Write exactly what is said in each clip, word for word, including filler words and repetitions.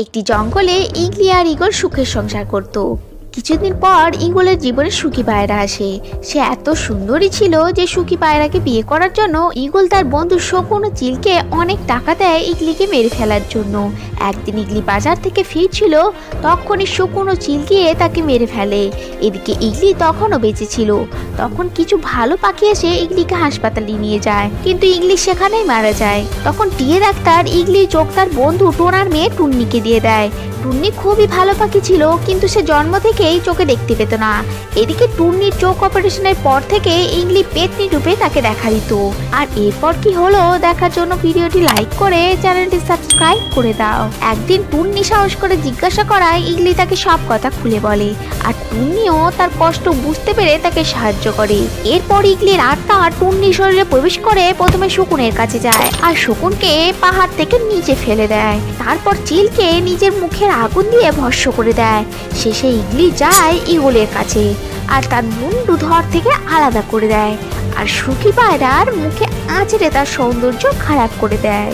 एक जंगले इगली और इगल सुखे संसार करत। किछुदिन पर इगलेर जीवने सुखी पायरा आसे। से एत सुंदरी छिलो जे सुखी पायराके बिये करार जन्य इगल तार बंधु शकुन ओ चिलके अनेक टाका देय इगलिके मेरे फेलार जन्य। एकदिन इगली बाजार थेके फिरछिलो, तखोनी शकुन ओ चिल गिये ताके मेरे फेले। एदिके इगली तखनो बेंचे छिलो। तखन किछु भालो पाखी एसे इगलिके हासपाताले निये जाय, किन्तु इगली सेखानेई मारा जाय। तखन टिये डाक्तार इगलिर चोख तार बंधु टोनार मेये टुन्निके दिये देय। टुन्नी खूबई भालो पाखी छिलो, किन्तु से जन्म थेके चोखे देखते पेत ना। एदिके टुन्निर चोख अपारेशनेर पर थेके इगली पेतनी रूपे ताके देखा दित। आर एरपर कि हलो देखार जोन्नो भिडियोटी लाइक करे चैनलटी सबस्क्राइब करे दाओ। एकदिन टुन्नी साहस करे जिज्ञासा कराय इगली ताके सब कथा खुले बोले आर टुन्निओ तार कष्ट बुझते पेरे ताके साहाज्य करे। एरपर इगलिर आत्मा टुन्निर शरीरे प्रवेश करे प्रथमे शकुनेर काछे जाय आर शकुनके पाहाड़ थेके नीचे फेले देय। तारपर चिलके निजेर मुखेर आगुन दिये भस्म करे देय। शेषे इगली जाए इगलेर काछे आर तार मुंडू धड़ थेके आलादा करे देय आर सुखी पायरार मुखे आँचड़े तार सौंदर्य खराब करे देय।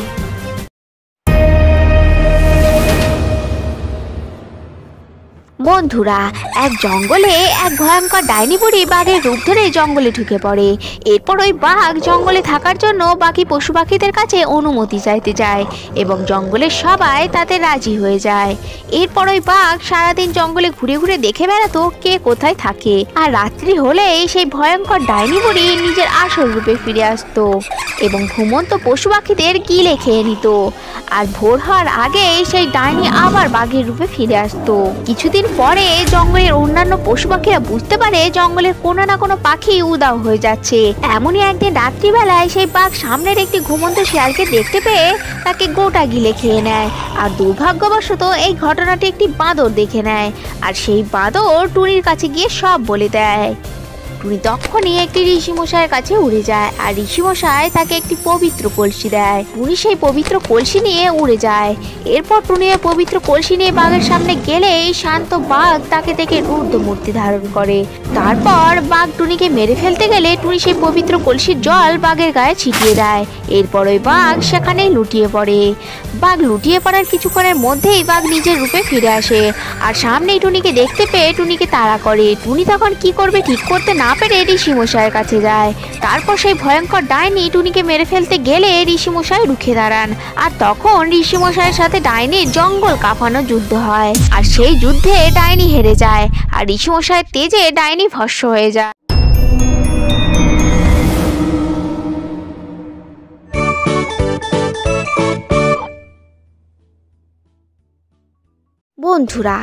बंधुरा एक जंगले एक भयंकर डाइनी बुढ़ी बाघेर रूप धरे जंगले ढुके पड़े। एरपर ओई बाघ जंगले थाकार जन्य बाकी पशु पाखीदेर काछे अनुमति चाइते जाय एबं जंगलेर सबाई ताते राजी हये जाय। एरपर ओई बाघ सारा दिन जंगले घुरे घुरे देखे बेड़ातो के कोथाय थाके आर रात्रि होलेई सेई भयंकर डाइनी बुढ़ी निजेर आसल रूपे फिरे आसतो एबं घुमंत पशु पाखीदेर गिले खेये नित आर भोर हওয়ার आगेई सेई डाइनी आबार बाघेर रूपे फिरे आसतो। किछुदिन পরে জঙ্গলের অন্যান্য পশু পাখিরা বুঝতে পারে জঙ্গলের কোনো না কোনো পাখি উধাও হয়ে যাচ্ছে। এমনই একদিন রাত্রিবেলায় সেই বাঘ সামনের একটি ঘুমন্ত শিয়ালকে দেখতে পেয়ে তাকে গোটা গিলে খেয়ে নেয় আর দুর্ভাগ্যবশত এই ঘটনাটি একটি বাঁদর দেখে নেয় আর সেই বাঁদর টুনির কাছে গিয়ে সব বলে দেয়। টুনি তখনই একটি ঋষি মশাইয়ের কাছে উড়ে যায় আর ঋষি মশাই তাকে একটি পবিত্র কলসি দেয়। টুনি সেই পবিত্র কলসি নিয়ে উড়ে যায়। এরপর টুনি এই পবিত্র কলসি নিয়ে বাঘের সামনে গেলেই শান্ত বাঘ তাকে দেখে রুদ্র মূর্তি ধারণ করে। তারপর বাঘ টুনিকে মেরে ফেলতে গেলে টুনি সেই পবিত্র কলসির জল বাঘের গায়ে ছিটিয়ে দেয়। এরপর ওই বাঘ সেখানেই লুটিয়ে পড়ে। বাঘ লুটিয়ে পড়ার কিছুক্ষণের মধ্যেই বাঘ নিজের রূপে ফিরে আসে আর সামনেই টুনিকে দেখতে পেয়ে টুনিকে তাড়া করে। টুনি তখন কি করবে ঠিক করতে না পেরে ঋষি মশাইয়ের কাছে যায়। তারপর সেই ভয়ঙ্কর ডাইনি টুনিকে মেরে ফেলতে গেলে ঋষি মশাই রুখে দাঁড়ান আর তখন ঋষি মশাইয়ের সাথে ডাইনির জঙ্গল কাঁপানো যুদ্ধ হয় আর সেই যুদ্ধে ডাইনি হেরে যায় আর ঋষি মশাইয়ের তেজে ডাইনি ভস্ম হয়ে যায়। বন্ধুরা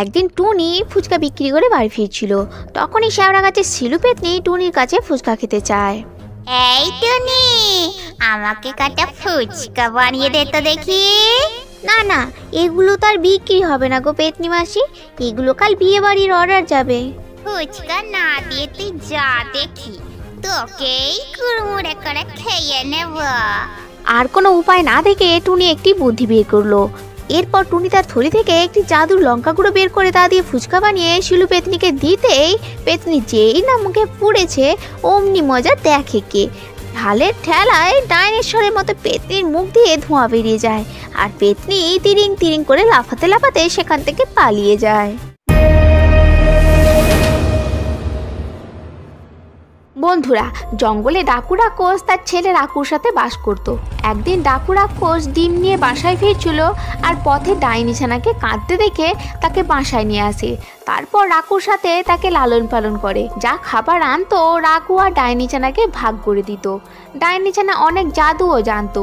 একদিন টুনি ফুচকা বিক্রি করে বাড়ি ফিরছিল। তখনই শ্যাওড়া গাছের শিলু পেতনি টুনির কাছে ফুচকা খেতে চায়। এই টুনি, আমাকে কাটা ফুচকা বানিয়ে দে তো দেখি। না না, এগুলো তো আর বিক্রি হবে না গো পেতনি মাসি, এগুলো কাল বিয়ে বাড়ির অর্ডার যাবে। ফুচকা না দিয়ে তুই যা দেখি, তোকেই কুড়মুড়ে করে খেয়ে নেব। আর কোনো উপায় না দেখে টুনি একটি বুদ্ধি বের করলো। এরপর টুনি তার থলি থেকে একটি জাদুর লঙ্কা গুঁড়ো বের করে তা দিয়ে ফুচকা বানিয়ে শিলু পেতনিকে দিতেই পেতনি যেই না মুখে পুড়েছে অমনি মজা দেখে কে। ঢালের ঠেলায় ডাইনোসরের মতো পেতনির মুখ দিয়ে ধোঁয়া বেরিয়ে যায় আর পেতনি তিরিং তিরিং করে লাফাতে লাফাতে সেখান থেকে পালিয়ে যায়। বন্ধুরা জঙ্গলে ডাকু রাক্ষস তার ছেলে রাকুর সাথে বাস করত। একদিন ডাকু রাক্ষস ডিম নিয়ে বাসায় ফিরছিল আর পথে ডাইনি ছানাকে কাঁদতে দেখে তাকে বাসায় নিয়ে আসে। তারপর রাকুর সাথে তাকে লালন পালন করে। যা খাবার আনতো রাকু আর ডাইনি ছানাকে ভাগ করে দিত। ডাইনি ছানা অনেক জাদুও জানতো।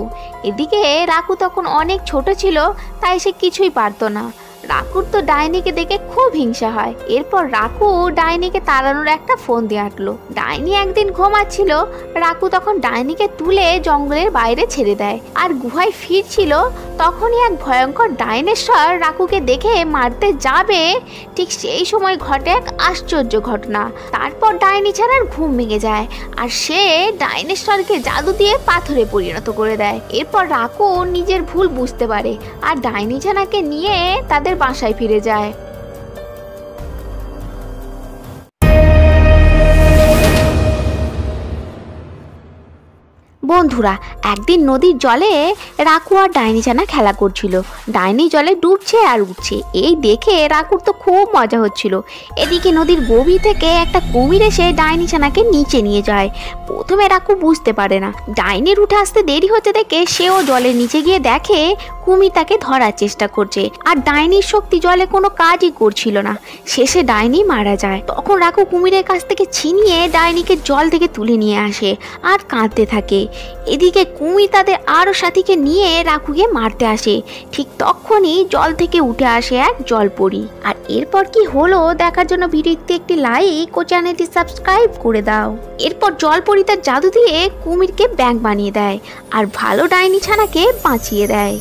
এদিকে রাকু তখন অনেক ছোট ছিল তাই সে কিছুই পারতো না। রাকুর তো ডাইনিকে দেখে খুব হিংসা হয়। এরপর রাকু ডাইনিকে তাড়ানোর একটা ফোন দিয়ে আটলো। ডাইনি একদিন ঘুমাচ্ছিল, রাকু তখন ডাইনিকে তুলে জঙ্গলের বাইরে ছেড়ে দেয় আর গুহায় ফিরছিল তখনই এক ভয়ঙ্কর ডাইনোসর রাকুকে দেখে মারতে যাবে ঠিক সেই সময় ঘটে এক আশ্চর্য ঘটনা। তারপর ডাইনি ছানার ঘুম ভেঙে যায় আর সে ডাইনোসরকে জাদু দিয়ে পাথরে পরিণত করে দেয়। এরপর রাকু নিজের ভুল বুঝতে পারে আর ডাইনি ছানাকে নিয়ে তাদের বাসায় ফিরে যায়। বন্ধুরা একদিন নদীর জলে রাকু আর ডাইনিছানা খেলা করছিল। ডাইনি জলে ডুবছে আর উঠছে, এই দেখে রাকুর তো খুব মজা হচ্ছিল। এদিকে নদীর গভীর থেকে একটা কুমির এসে ডাইনিছানাকে নিচে নিয়ে যায়। প্রথমে রাকু বুঝতে পারে না, ডাইনির উঠে আসতে দেরি হতে দেখে সেও জলের নিচে গিয়ে দেখে কুমির তাকে ধরার চেষ্টা করছে, আর ডাইনির শক্তি জলে কোনো কাজই করছিল না। শেষে ডাইনি মারা যায়। তখন রাকু কুমিরের কাছ থেকে ছিনিয়ে ডাইনিকে জল থেকে তুলে নিয়ে আসে আর কাঁদতে থাকে। এদিকে কুমির তাদের আরও সাথীকে নিয়ে রাকুকে মারতে আসে। ঠিক তখনই জল থেকে উঠে আসে এক জলপরি। আর এরপর কি হলো দেখার জন্য ভিডিওতে একটি লাইক ও চ্যানেলটি সাবস্ক্রাইব করে দাও। এরপর জলপরি তার জাদু দিয়ে কুমিরকে ব্যাঙ বানিয়ে দেয় আর ভালো ডাইনি ছানাকে বাঁচিয়ে দেয়।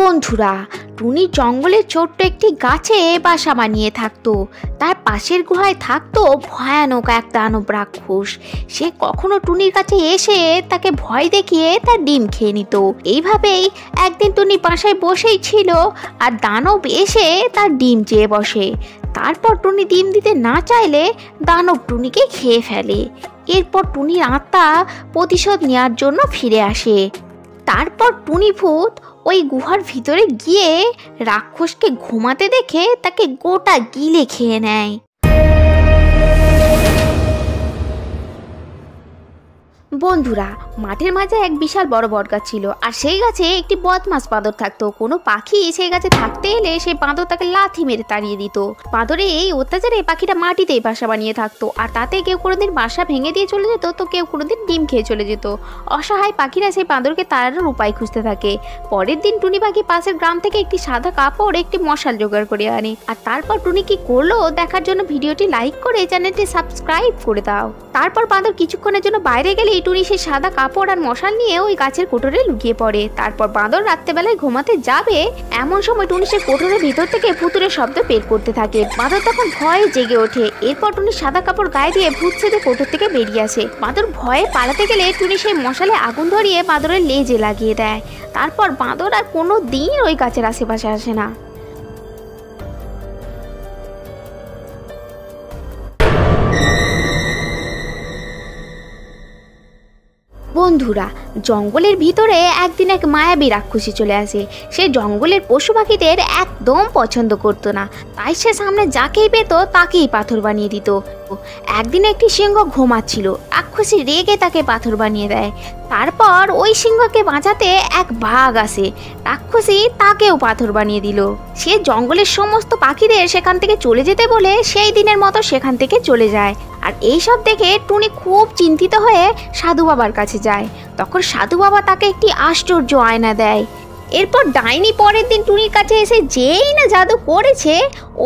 বন্ধুরা, টুনি জঙ্গলের ছোট্ট একটি গাছে বাসা বানিয়ে থাকতো। তার পাশের গুহায় থাকতো ভয়ানক এক দানব রাক্ষস। সে কখনো টুনির কাছে এসে তাকে ভয় দেখিয়ে তার ডিম খেয়ে নিত। এইভাবেই একদিন টুনি বাসায় বসেই ছিল আর দানব এসে তার ডিম চেয়ে বসে। তারপর টুনি ডিম দিতে না চাইলে দানব টুনিকে খেয়ে ফেলে। এরপর টুনির আত্মা প্রতিশোধ নেওয়ার জন্য ফিরে আসে। তারপর টুনি ভূত ওই গুহার ভিতরে গিয়ে রাক্ষসকে ঘুমাতে দেখে তাকে গোটা গিলে খেয়ে নেয়। বন্ধুরা, মাঠের মাঝে এক বিশাল বড় বটগাছ ছিল আর সেই গাছে একটি বদমাস বাঁদর থাকতো। কোনো পাখি সেই গাছে থাকতে এলে সেই বাঁদর তাকে লাথি মেরে তাড়িয়ে দিত। বাঁদরে এই অত্যাচারে পাখিটা মাটিতেই বাসা বানিয়ে থাকতো, আর তাতে কেউ কোনোদিন বাসা ভেঙে দিয়ে চলে যেত তো কেউ কোনোদিন ডিম খেয়ে চলে যেত। অসহায় পাখিরা সেই বাঁদরকে তাড়ানোর উপায় খুঁজতে থাকে। পরের দিন টুনি পাখি পাশের গ্রাম থেকে একটি সাদা কাপড় একটি মশাল জোগাড় করে আনে। আর তারপর টুনি কি করলো দেখার জন্য ভিডিওটি লাইক করে চ্যানেলটি সাবস্ক্রাইব করে দাও। তারপর বাঁদর কিছুক্ষণের জন্য বাইরে গেলে টুনি সেই সাদা কাপড় আর মশাল নিয়ে ওই গাছের কোটরে লুকিয়ে পড়ে। তারপর বাঁদর রাত্রেবেলায় ঘুমাতে যাবে, এমন সময় টুনি সেই কোটরের ভিতর থেকে ভুতুড়ে শব্দ বের করতে থাকে। বাঁদর তখন ভয়ে জেগে ওঠে। এরপর টুনি সাদা কাপড় গায়ে দিয়ে ভূত সেজে কোটর থেকে বেরিয়ে আসে। বাঁদর ভয়ে পালাতে গেলে টুনি সেই মশালে আগুন ধরিয়ে বাঁদরের লেজে লাগিয়ে দেয়। তারপর বাঁদর আর কোনো দিন ওই গাছের আশেপাশে আসে না। বন্ধুরা, জঙ্গলের ভিতরে একদিন এক মায়াবী রাক্ষসী চলে আসে। সে জঙ্গলের পশু পাখিদের একদম পছন্দ করতো না, তাই সে সামনে যাকেই পেত তাকেই পাথর বানিয়ে দিত। একদিন একটি সিংহ ঘুমাচ্ছিল, রাক্ষসী রেগে তাকে পাথর বানিয়ে দেয়। তারপর ওই সিংহকে বাঁচাতে এক বাঘ আসে, রাক্ষসী তাকেও পাথর বানিয়ে দিল। সে জঙ্গলের সমস্ত পাখিদের সেখান থেকে চলে যেতে বলে সেই দিনের মতো সেখান থেকে চলে যায়। আর এইসব দেখে টুনি খুব চিন্তিত হয়ে সাধু বাবার কাছে যায়। তখন সাধু বাবা তাকে একটি আশ্চর্য আয়না দেয়। এরপর ডাইনি পরের দিন টুনির কাছে এসে যেই না জাদু করেছে,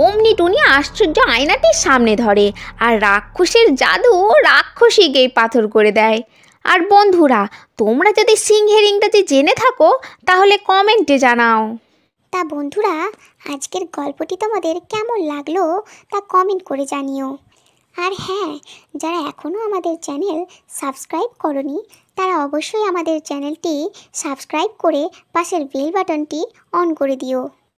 অমনি টুনি আশ্চর্য আয়নাটির সামনে ধরে আর রাক্ষসের জাদু রাক্ষসীকেই পাথর করে দেয়। আর বন্ধুরা, তোমরা যদি সিংহের ইংরাজি জেনে থাকো তাহলে কমেন্টে জানাও। তা বন্ধুরা, আজকের গল্পটি তোমাদের কেমন লাগলো তা কমেন্ট করে জানিও। আর হ্যাঁ, যারা এখনও আমাদের চ্যানেল সাবস্ক্রাইব করনি তারা অবশ্যই আমাদের চ্যানেলটি সাবস্ক্রাইব করে পাশের বেল বাটনটি অন করে দিও।